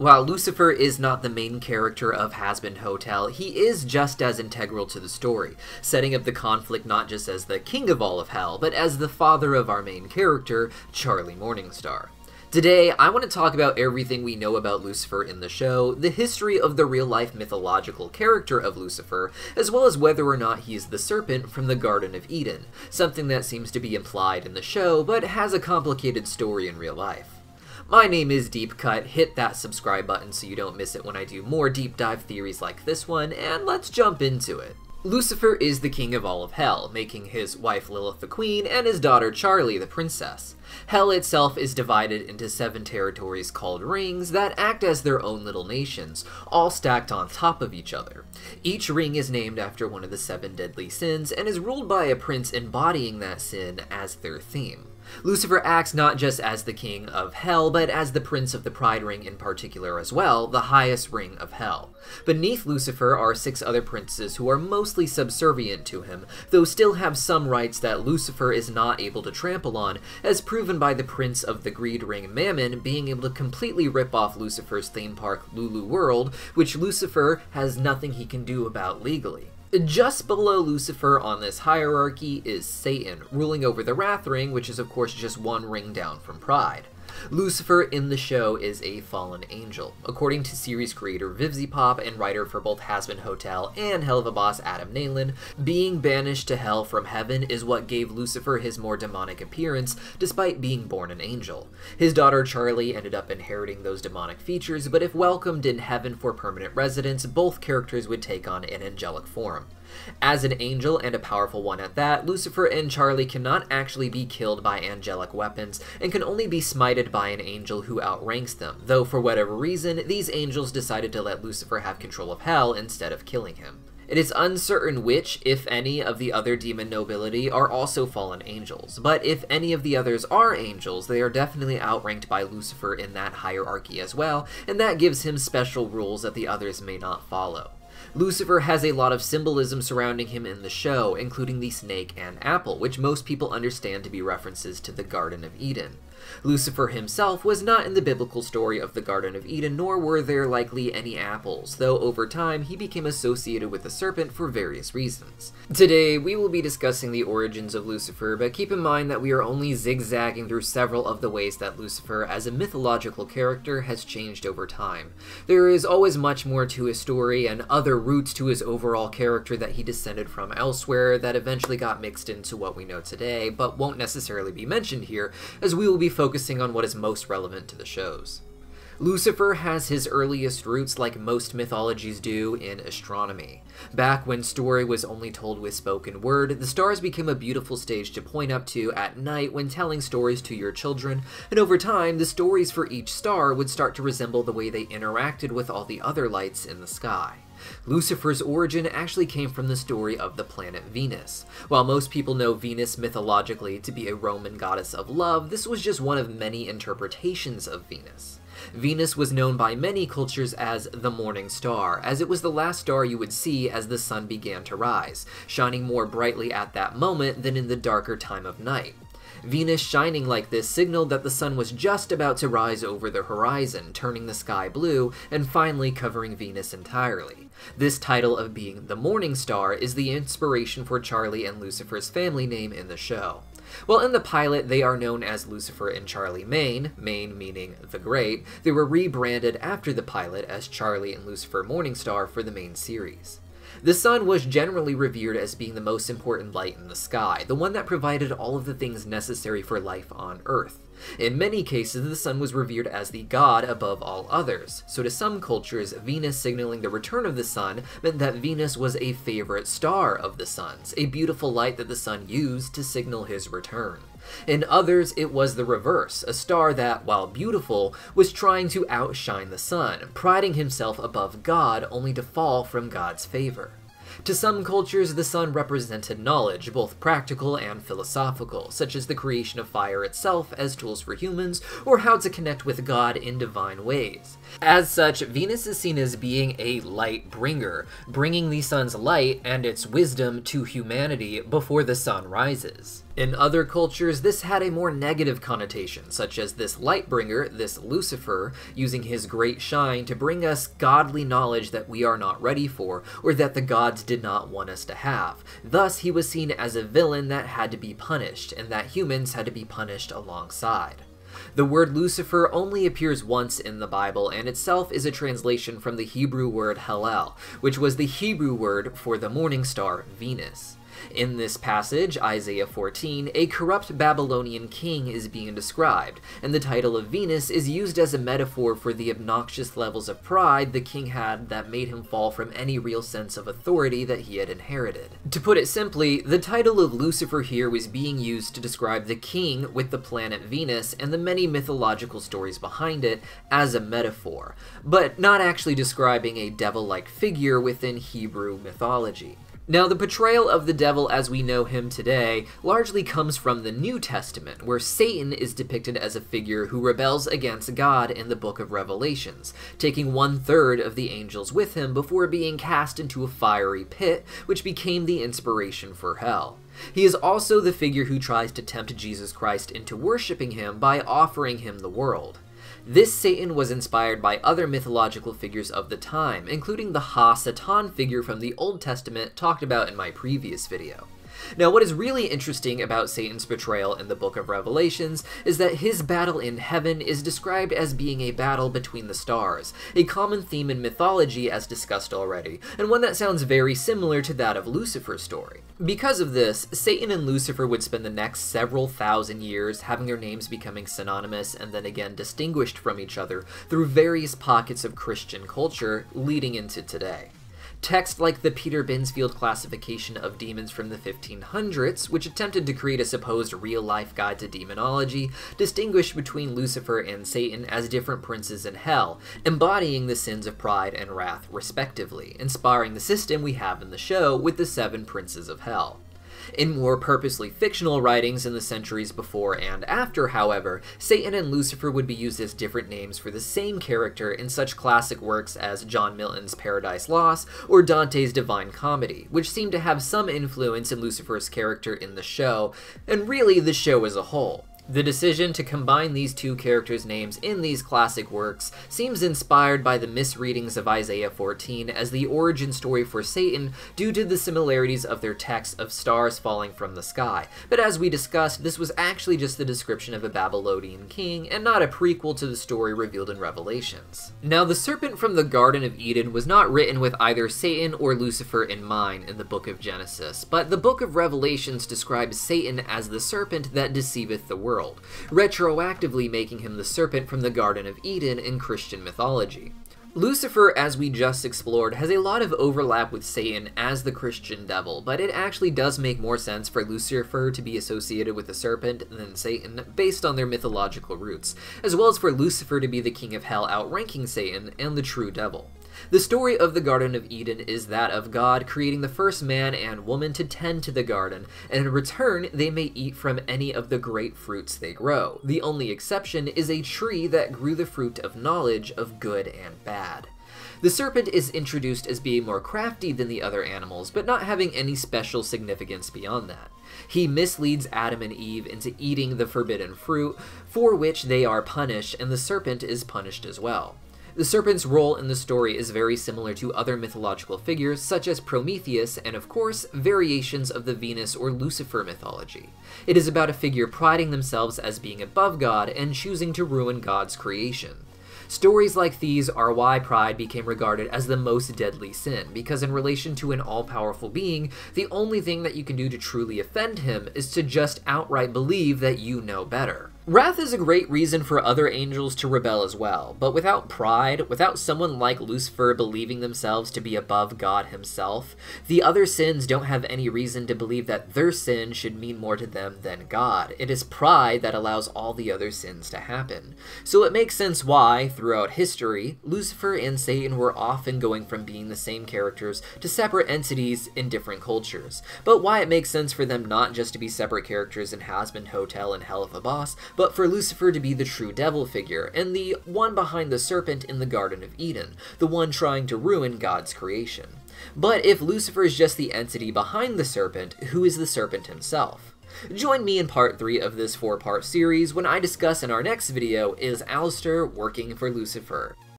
While Lucifer is not the main character of Hazbin Hotel, he is just as integral to the story, setting up the conflict not just as the king of all of hell, but as the father of our main character, Charlie Morningstar. Today, I want to talk about everything we know about Lucifer in the show, the history of the real-life mythological character of Lucifer, as well as whether or not he is the serpent from the Garden of Eden, something that seems to be implied in the show, but has a complicated story in real life. My name is Deep Cut, hit that subscribe button so you don't miss it when I do more deep dive theories like this one, and let's jump into it. Lucifer is the king of all of hell, making his wife Lilith the queen and his daughter Charlie the princess. Hell itself is divided into 7 territories called rings that act as their own little nations, all stacked on top of each other. Each ring is named after one of the 7 deadly sins and is ruled by a prince embodying that sin as their theme. Lucifer acts not just as the king of hell, but as the prince of the Pride Ring in particular as well, the highest ring of hell. Beneath Lucifer are 6 other princes who are mostly subservient to him, though still have some rights that Lucifer is not able to trample on, as proven by the prince of the greed ring Mammon being able to completely rip off Lucifer's theme park Lulu World, which Lucifer has nothing he can do about legally. Just below Lucifer on this hierarchy is Satan, ruling over the Wrath Ring, which is of course just one ring down from Pride. Lucifer in the show is a fallen angel, according to series creator VivziePop and writer for both Hazbin Hotel and Helluva Boss Adam Nanland. Being banished to hell from heaven is what gave Lucifer his more demonic appearance, despite being born an angel. His daughter Charlie ended up inheriting those demonic features, but if welcomed in heaven for permanent residence, both characters would take on an angelic form. As an angel, and a powerful one at that, Lucifer and Charlie cannot actually be killed by angelic weapons, and can only be smited by an angel who outranks them, though for whatever reason, these angels decided to let Lucifer have control of hell instead of killing him. It is uncertain which, if any, of the other demon nobility are also fallen angels, but if any of the others are angels, they are definitely outranked by Lucifer in that hierarchy as well, and that gives him special rules that the others may not follow. Lucifer has a lot of symbolism surrounding him in the show, including the snake and apple, which most people understand to be references to the Garden of Eden. Lucifer himself was not in the biblical story of the Garden of Eden, nor were there likely any apples, though over time he became associated with the serpent for various reasons. Today, we will be discussing the origins of Lucifer, but keep in mind that we are only zigzagging through several of the ways that Lucifer as a mythological character has changed over time. There is always much more to his story and other roots to his overall character that he descended from elsewhere that eventually got mixed into what we know today, but won't necessarily be mentioned here, as we will be focusing on what is most relevant to the shows. Lucifer has his earliest roots, like most mythologies do, in astronomy. Back when story was only told with spoken word, the stars became a beautiful stage to point up to at night when telling stories to your children, and over time, the stories for each star would start to resemble the way they interacted with all the other lights in the sky. Lucifer's origin actually came from the story of the planet Venus. While most people know Venus mythologically to be a Roman goddess of love, this was just one of many interpretations of Venus. Venus was known by many cultures as the morning star, as it was the last star you would see as the sun began to rise, shining more brightly at that moment than in the darker time of night. Venus shining like this signaled that the sun was just about to rise over the horizon, turning the sky blue, and finally covering Venus entirely. This title of being the morning star is the inspiration for Charlie and Lucifer's family name in the show. While in the pilot they are known as Lucifer and Charlie Maine meaning the Great, they were rebranded after the pilot as Charlie and Lucifer Morningstar for the main series. The sun was generally revered as being the most important light in the sky, the one that provided all of the things necessary for life on Earth. In many cases, the sun was revered as the god above all others, so to some cultures, Venus signaling the return of the sun meant that Venus was a favorite star of the sun's, a beautiful light that the sun used to signal his return. In others, it was the reverse, a star that, while beautiful, was trying to outshine the sun, priding himself above God only to fall from God's favor. To some cultures, the sun represented knowledge, both practical and philosophical, such as the creation of fire itself as tools for humans, or how to connect with God in divine ways. As such, Venus is seen as being a light bringer, bringing the sun's light and its wisdom to humanity before the sun rises. In other cultures, this had a more negative connotation, such as this Lightbringer, this Lucifer, using his great shine to bring us godly knowledge that we are not ready for, or that the gods did not want us to have. Thus, he was seen as a villain that had to be punished, and that humans had to be punished alongside. The word Lucifer only appears once in the Bible, and itself is a translation from the Hebrew word Hallel, which was the Hebrew word for the morning star, Venus. In this passage, Isaiah 14, a corrupt Babylonian king is being described, and the title of Venus is used as a metaphor for the obnoxious levels of pride the king had that made him fall from any real sense of authority that he had inherited. To put it simply, the title of Lucifer here was being used to describe the king with the planet Venus and the many mythological stories behind it as a metaphor, but not actually describing a devil-like figure within Hebrew mythology. Now, the portrayal of the devil as we know him today largely comes from the New Testament, where Satan is depicted as a figure who rebels against God in the Book of Revelations, taking 1/3 of the angels with him before being cast into a fiery pit, which became the inspiration for hell. He is also the figure who tries to tempt Jesus Christ into worshiping him by offering him the world. This Satan was inspired by other mythological figures of the time, including the Ha-Satan figure from the Old Testament talked about in my previous video. Now, what is really interesting about Satan's portrayal in the Book of Revelations is that his battle in heaven is described as being a battle between the stars, a common theme in mythology as discussed already, and one that sounds very similar to that of Lucifer's story. Because of this, Satan and Lucifer would spend the next several thousand years having their names becoming synonymous and then again distinguished from each other through various pockets of Christian culture leading into today. Texts like the Peter Binsfield classification of demons from the 1500s, which attempted to create a supposed real-life guide to demonology, distinguished between Lucifer and Satan as different princes in hell, embodying the sins of pride and wrath respectively, inspiring the system we have in the show with the 7 princes of hell. In more purposely fictional writings in the centuries before and after, however, Satan and Lucifer would be used as different names for the same character in such classic works as John Milton's Paradise Lost or Dante's Divine Comedy, which seem to have some influence in Lucifer's character in the show, and really the show as a whole. The decision to combine these two characters' names in these classic works seems inspired by the misreadings of Isaiah 14 as the origin story for Satan due to the similarities of their texts of stars falling from the sky, but as we discussed, this was actually just the description of a Babylonian king and not a prequel to the story revealed in Revelations. Now, the serpent from the Garden of Eden was not written with either Satan or Lucifer in mind in the Book of Genesis, but the Book of Revelations describes Satan as the serpent that deceiveth the world, retroactively making him the serpent from the Garden of Eden in Christian mythology. Lucifer, as we just explored, has a lot of overlap with Satan as the Christian devil, but it actually does make more sense for Lucifer to be associated with the serpent than Satan based on their mythological roots, as well as for Lucifer to be the king of hell outranking Satan and the true devil. The story of the Garden of Eden is that of God creating the first man and woman to tend to the garden, and in return they may eat from any of the great fruits they grow. The only exception is a tree that grew the fruit of knowledge of good and bad. The serpent is introduced as being more crafty than the other animals, but not having any special significance beyond that. He misleads Adam and Eve into eating the forbidden fruit, for which they are punished, and the serpent is punished as well. The serpent's role in the story is very similar to other mythological figures such as Prometheus and, of course, variations of the Venus or Lucifer mythology. It is about a figure priding themselves as being above God and choosing to ruin God's creation. Stories like these are why pride became regarded as the most deadly sin, because in relation to an all-powerful being, the only thing that you can do to truly offend him is to just outright believe that you know better. Wrath is a great reason for other angels to rebel as well, but without pride, without someone like Lucifer believing themselves to be above God himself, the other sins don't have any reason to believe that their sin should mean more to them than God. It is pride that allows all the other sins to happen. So it makes sense why, throughout history, Lucifer and Satan were often going from being the same characters to separate entities in different cultures, but why it makes sense for them not just to be separate characters in Hazbin Hotel and Helluva Boss, but for Lucifer to be the true devil figure, and the one behind the serpent in the Garden of Eden, the one trying to ruin God's creation. But if Lucifer is just the entity behind the serpent, who is the serpent himself? Join me in part 3 of this 4-part series when I discuss in our next video, is Alistair working for Lucifer?